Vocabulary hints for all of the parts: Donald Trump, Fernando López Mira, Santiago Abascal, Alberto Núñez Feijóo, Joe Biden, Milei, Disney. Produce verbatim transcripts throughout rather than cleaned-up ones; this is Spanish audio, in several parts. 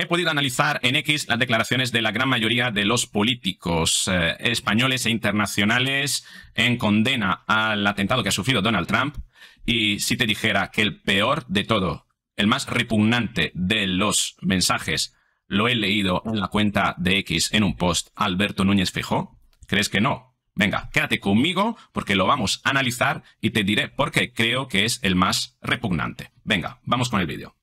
He podido analizar en X las declaraciones de la gran mayoría de los políticos eh, españoles e internacionales en condena al atentado que ha sufrido Donald Trump. Y si te dijera que el peor de todo, el más repugnante de los mensajes, lo he leído en la cuenta de X en un post, Alberto Núñez Feijóo, ¿crees que no? Venga, quédate conmigo porque lo vamos a analizar y te diré por qué creo que es el más repugnante. Venga, vamos con el vídeo.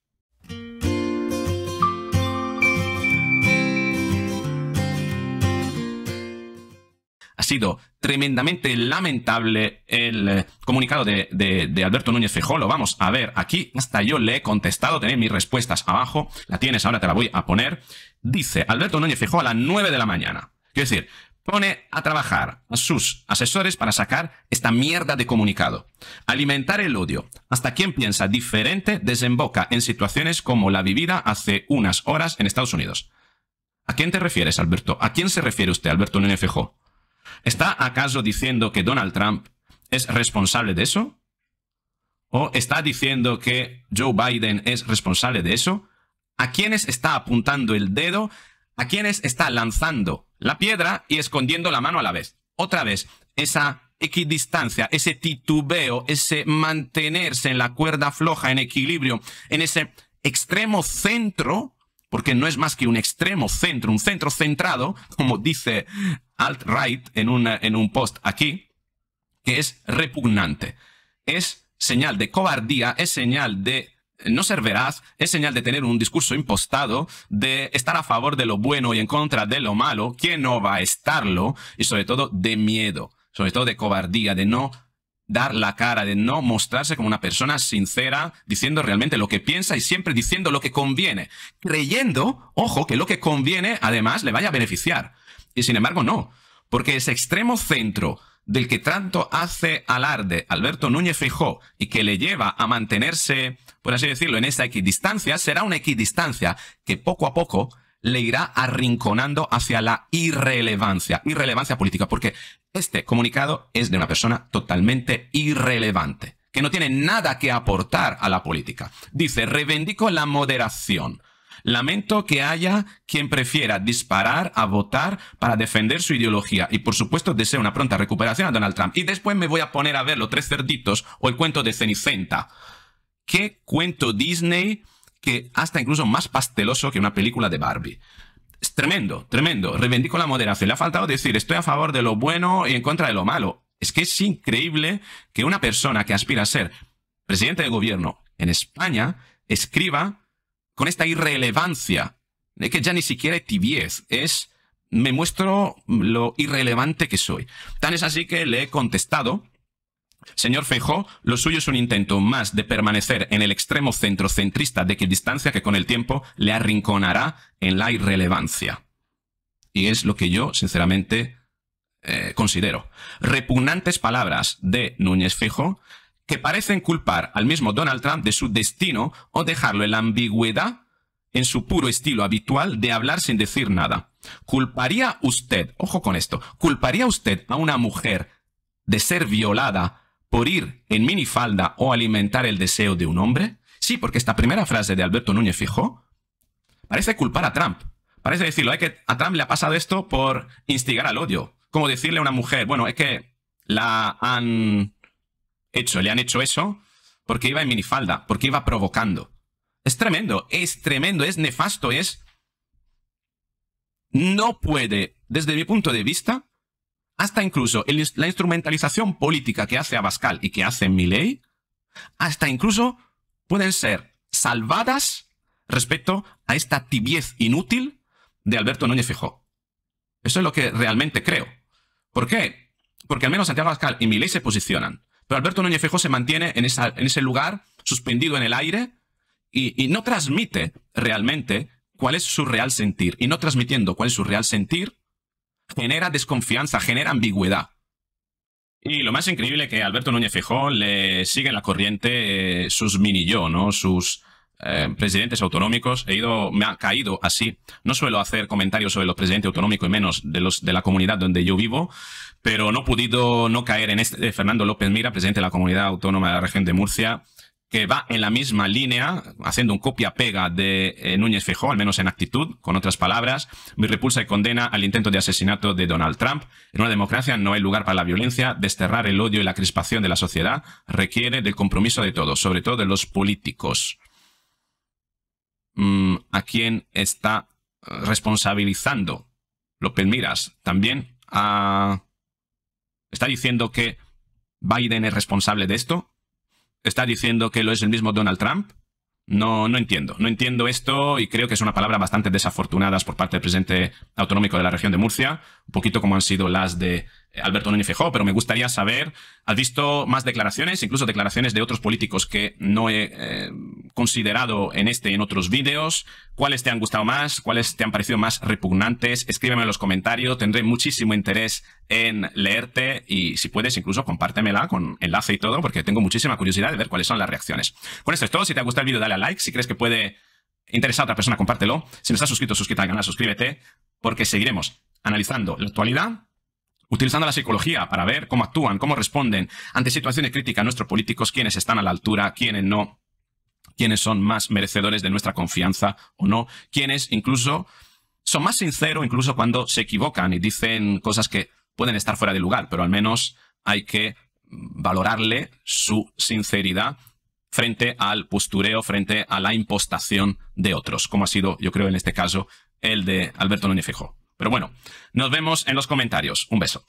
Ha sido tremendamente lamentable el eh, comunicado de, de, de Alberto Núñez Feijóo. Lo vamos a ver aquí. Hasta yo le he contestado. Tenéis mis respuestas abajo. La tienes, ahora te la voy a poner. Dice Alberto Núñez Feijóo a las nueve de la mañana. Quiero decir, pone a trabajar a sus asesores para sacar esta mierda de comunicado. Alimentar el odio. Hasta quien piensa diferente desemboca en situaciones como la vivida hace unas horas en Estados Unidos. ¿A quién te refieres, Alberto? ¿A quién se refiere usted, Alberto Núñez Feijóo? ¿Está acaso diciendo que Donald Trump es responsable de eso? ¿O está diciendo que Joe Biden es responsable de eso? ¿A quiénes está apuntando el dedo? ¿A quiénes está lanzando la piedra y escondiendo la mano a la vez? Otra vez, esa equidistancia, ese titubeo, ese mantenerse en la cuerda floja, en equilibrio, en ese extremo centro, porque no es más que un extremo centro, un centro centrado, como dice alt-right en, en un post aquí, que es repugnante. Es señal de cobardía, es señal de no ser veraz, es señal de tener un discurso impostado, de estar a favor de lo bueno y en contra de lo malo, que no va a estarlo, y sobre todo de miedo, sobre todo de cobardía, de no dar la cara, de no mostrarse como una persona sincera, diciendo realmente lo que piensa y siempre diciendo lo que conviene, creyendo, ojo, que lo que conviene además le vaya a beneficiar. Y sin embargo no, porque ese extremo centro del que tanto hace alarde Alberto Núñez Feijóo y que le lleva a mantenerse, por así decirlo, en esa equidistancia, será una equidistancia que poco a poco le irá arrinconando hacia la irrelevancia, irrelevancia política, porque este comunicado es de una persona totalmente irrelevante, que no tiene nada que aportar a la política. Dice, reivindico la moderación. Lamento que haya quien prefiera disparar a votar para defender su ideología y, por supuesto, deseo una pronta recuperación a Donald Trump. Y después me voy a poner a ver Los Tres Cerditos o el cuento de Cenicienta. ¿Qué cuento Disney que hasta incluso más pasteloso que una película de Barbie? Es tremendo, tremendo. Reivindico la moderación. Le ha faltado decir estoy a favor de lo bueno y en contra de lo malo. Es que es increíble que una persona que aspira a ser presidente de gobierno en España escriba con esta irrelevancia, de que ya ni siquiera es tibiez, es me muestro lo irrelevante que soy. Tan es así que le he contestado, señor Feijóo, lo suyo es un intento más de permanecer en el extremo centrocentrista de equidistancia que con el tiempo le arrinconará en la irrelevancia. Y es lo que yo, sinceramente, eh, considero. Repugnantes palabras de Núñez Feijóo, que parecen culpar al mismo Donald Trump de su destino o dejarlo en la ambigüedad, en su puro estilo habitual de hablar sin decir nada. ¿Culparía usted, ojo con esto, culparía usted a una mujer de ser violada por ir en minifalda o alimentar el deseo de un hombre? Sí, porque esta primera frase de Alberto Núñez Feijóo parece culpar a Trump. Parece decirlo, es que a Trump le ha pasado esto por instigar al odio. Como decirle a una mujer, bueno, es que la han hecho, le han hecho eso porque iba en minifalda, porque iba provocando. Es tremendo, es tremendo, es nefasto, es... No puede, desde mi punto de vista, hasta incluso el, la instrumentalización política que hace Abascal y que hace Milei, hasta incluso pueden ser salvadas respecto a esta tibiez inútil de Alberto Núñez Feijóo. Eso es lo que realmente creo. ¿Por qué? Porque al menos Santiago Abascal y Milei se posicionan. Pero Alberto Núñez Feijóo se mantiene en, esa, en ese lugar, suspendido en el aire, y, y no transmite realmente cuál es su real sentir. Y no transmitiendo cuál es su real sentir, genera desconfianza, genera ambigüedad. Y lo más increíble es que a Alberto Núñez Feijóo le sigue en la corriente eh, sus mini-yo, ¿no? Sus eh, presidentes autonómicos. He ido, me ha caído así. No suelo hacer comentarios sobre los presidentes autonómicos y menos de, los, de la comunidad donde yo vivo, pero no he podido no caer en este de Fernando López Mira, presidente de la Comunidad Autónoma de la Región de Murcia, que va en la misma línea, haciendo un copia-pega de eh, Núñez Feijóo, al menos en actitud, con otras palabras. Mi repulsa y condena al intento de asesinato de Donald Trump. En una democracia no hay lugar para la violencia. Desterrar el odio y la crispación de la sociedad requiere del compromiso de todos, sobre todo de los políticos. Mm, ¿a quién está responsabilizando López Miras? También a... ¿Está diciendo que Biden es responsable de esto? ¿Está diciendo que lo es el mismo Donald Trump? No, no entiendo. No entiendo esto y creo que es una palabra bastante desafortunada por parte del presidente autonómico de la región de Murcia. Un poquito como han sido las de Alberto Núñez Feijóo, pero me gustaría saber, ¿has visto más declaraciones? Incluso declaraciones de otros políticos que no he eh, considerado en este y en otros vídeos. ¿Cuáles te han gustado más? ¿Cuáles te han parecido más repugnantes? Escríbeme en los comentarios. Tendré muchísimo interés en leerte y si puedes incluso compártemela con enlace y todo, porque tengo muchísima curiosidad de ver cuáles son las reacciones. Con esto es todo. Si te ha gustado el vídeo, dale a like. Si crees que puede interesar a otra persona, compártelo. Si no estás suscrito, suscríbete al canal, suscríbete, porque seguiremos analizando la actualidad, utilizando la psicología para ver cómo actúan, cómo responden ante situaciones críticas nuestros políticos, quiénes están a la altura, quiénes no, quiénes son más merecedores de nuestra confianza o no, quiénes incluso son más sinceros incluso cuando se equivocan y dicen cosas que pueden estar fuera de lugar, pero al menos hay que valorarle su sinceridad frente al postureo, frente a la impostación de otros, como ha sido, yo creo, en este caso, el de Alberto Núñez Feijóo. Pero bueno, nos vemos en los comentarios. Un beso.